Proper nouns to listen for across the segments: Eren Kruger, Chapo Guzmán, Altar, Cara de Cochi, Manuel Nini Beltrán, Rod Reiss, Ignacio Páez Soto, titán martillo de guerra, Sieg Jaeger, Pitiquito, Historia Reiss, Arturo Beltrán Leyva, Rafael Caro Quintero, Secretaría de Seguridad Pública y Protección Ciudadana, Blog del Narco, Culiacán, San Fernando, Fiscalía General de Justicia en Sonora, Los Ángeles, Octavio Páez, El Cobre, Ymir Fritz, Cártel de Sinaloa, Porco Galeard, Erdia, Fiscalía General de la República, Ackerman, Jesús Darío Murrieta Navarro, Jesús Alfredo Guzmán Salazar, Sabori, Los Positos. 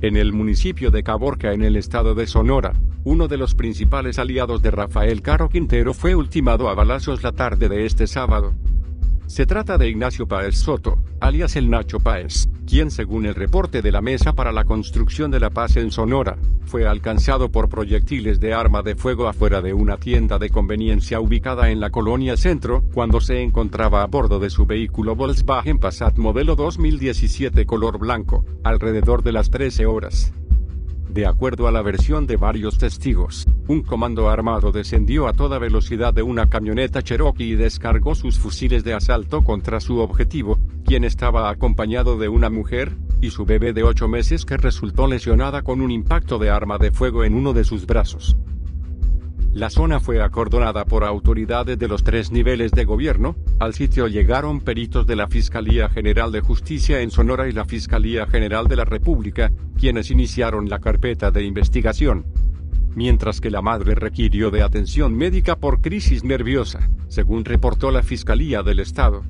en el municipio de Caborca en el estado de Sonora. Uno de los principales aliados de Rafael Caro Quintero fue ultimado a balazos la tarde de este sábado. Se trata de Ignacio Páez Soto, alias el Nacho Páez, quien según el reporte de la Mesa para la Construcción de la Paz en Sonora, fue alcanzado por proyectiles de arma de fuego afuera de una tienda de conveniencia ubicada en la colonia Centro, cuando se encontraba a bordo de su vehículo Volkswagen Passat modelo 2017 color blanco, alrededor de las 13 horas. De acuerdo a la versión de varios testigos, un comando armado descendió a toda velocidad de una camioneta Cherokee y descargó sus fusiles de asalto contra su objetivo, quien estaba acompañado de una mujer y su bebé de 8 meses que resultó lesionada con un impacto de arma de fuego en uno de sus brazos. La zona fue acordonada por autoridades de los 3 niveles de gobierno. Al sitio llegaron peritos de la Fiscalía General de Justicia en Sonora y la Fiscalía General de la República, quienes iniciaron la carpeta de investigación. Mientras que la madre requirió de atención médica por crisis nerviosa, según reportó la Fiscalía del Estado.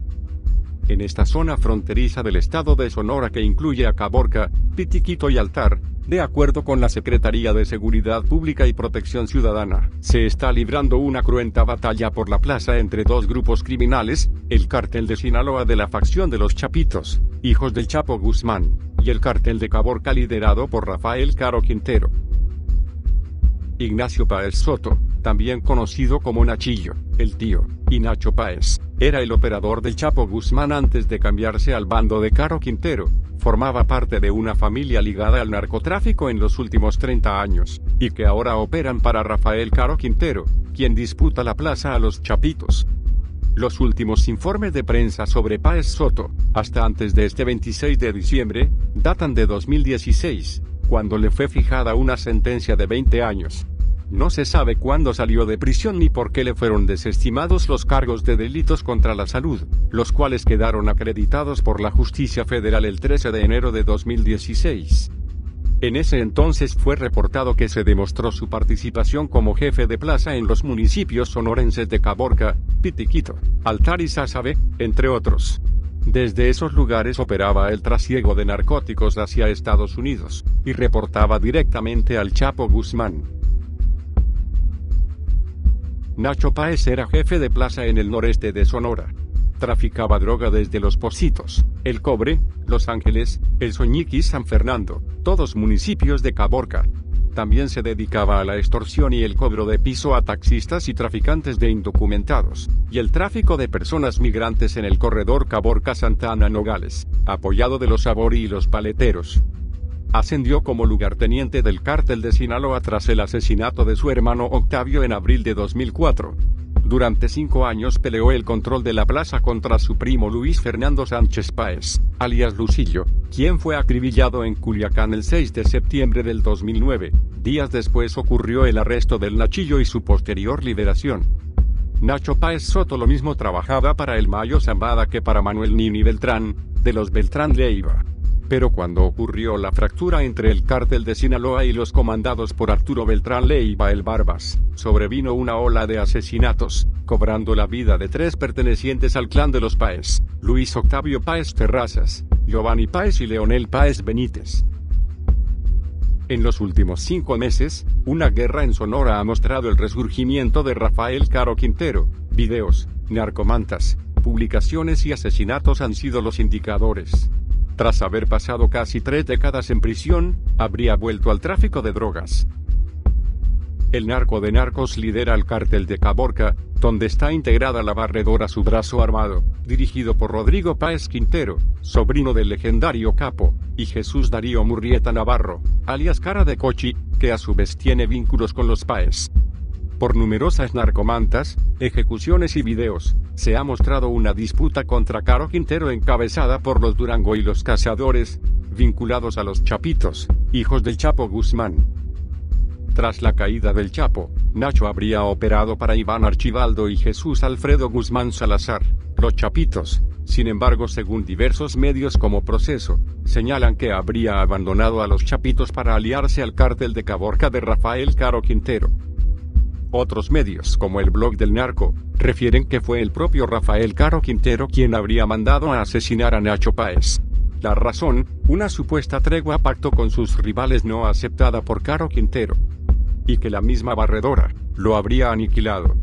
En esta zona fronteriza del estado de Sonora que incluye a Caborca, Pitiquito y Altar, de acuerdo con la Secretaría de Seguridad Pública y Protección Ciudadana, se está librando una cruenta batalla por la plaza entre dos grupos criminales, el Cártel de Sinaloa de la facción de los Chapitos, hijos del Chapo Guzmán, y el Cártel de Caborca liderado por Rafael Caro Quintero. Ignacio Páez Soto, también conocido como Nachillo, el tío, y Nacho Páez, era el operador del Chapo Guzmán antes de cambiarse al bando de Caro Quintero. Formaba parte de una familia ligada al narcotráfico en los últimos 30 años, y que ahora operan para Rafael Caro Quintero, quien disputa la plaza a los Chapitos. Los últimos informes de prensa sobre Páez Soto, hasta antes de este 26 de diciembre, datan de 2016, cuando le fue fijada una sentencia de 20 años. No se sabe cuándo salió de prisión ni por qué le fueron desestimados los cargos de delitos contra la salud, los cuales quedaron acreditados por la justicia federal el 13 de enero de 2016. En ese entonces fue reportado que se demostró su participación como jefe de plaza en los municipios sonorenses de Caborca, Pitiquito, Altar y Sázabe, entre otros. Desde esos lugares operaba el trasiego de narcóticos hacia Estados Unidos, y reportaba directamente al Chapo Guzmán. Nacho Páez era jefe de plaza en el noreste de Sonora. Traficaba droga desde Los Positos, El Cobre, Los Ángeles, El Soñiquis y San Fernando, todos municipios de Caborca. También se dedicaba a la extorsión y el cobro de piso a taxistas y traficantes de indocumentados, y el tráfico de personas migrantes en el corredor Caborca-Santa Ana-Nogales, apoyado de los Sabori y los paleteros. Ascendió como lugarteniente del Cártel de Sinaloa tras el asesinato de su hermano Octavio en abril de 2004. Durante 5 años peleó el control de la plaza contra su primo Luis Fernando Sánchez Páez, alias Lucillo, quien fue acribillado en Culiacán el 6 de septiembre del 2009. Días después ocurrió el arresto del Nachillo y su posterior liberación. Nacho Páez Soto lo mismo trabajaba para el Mayo Zambada que para Manuel Nini Beltrán, de los Beltrán Leyva. Pero cuando ocurrió la fractura entre el Cártel de Sinaloa y los comandados por Arturo Beltrán Leyva el Barbas, sobrevino una ola de asesinatos, cobrando la vida de 3 pertenecientes al clan de los Páez, Luis Octavio Páez Terrazas, Giovanni Páez y Leonel Páez Benítez. En los últimos 5 meses, una guerra en Sonora ha mostrado el resurgimiento de Rafael Caro Quintero. Videos, narcomantas, publicaciones y asesinatos han sido los indicadores. Tras haber pasado casi 3 décadas en prisión, habría vuelto al tráfico de drogas. El narco de narcos lidera el Cártel de Caborca, donde está integrada la barredora Su Brazo Armado, dirigido por Rodrigo Páez Quintero, sobrino del legendario Capo, y Jesús Darío Murrieta Navarro, alias Cara de Cochi, que a su vez tiene vínculos con los Páez. Por numerosas narcomantas, ejecuciones y videos, se ha mostrado una disputa contra Caro Quintero encabezada por los Durango y los Cazadores, vinculados a los Chapitos, hijos del Chapo Guzmán. Tras la caída del Chapo, Nacho habría operado para Iván Archibaldo y Jesús Alfredo Guzmán Salazar, los Chapitos. Sin embargo, según diversos medios como Proceso, señalan que habría abandonado a los Chapitos para aliarse al Cártel de Caborca de Rafael Caro Quintero. Otros medios como el Blog del Narco, refieren que fue el propio Rafael Caro Quintero quien habría mandado a asesinar a Nacho Páez. La razón, una supuesta tregua pacto con sus rivales no aceptada por Caro Quintero. Y que la misma barredora lo habría aniquilado.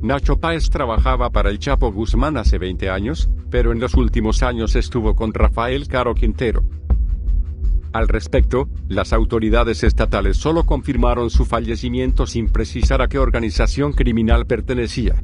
Nacho Páez trabajaba para el Chapo Guzmán hace 20 años, pero en los últimos años estuvo con Rafael Caro Quintero. Al respecto, las autoridades estatales solo confirmaron su fallecimiento sin precisar a qué organización criminal pertenecía.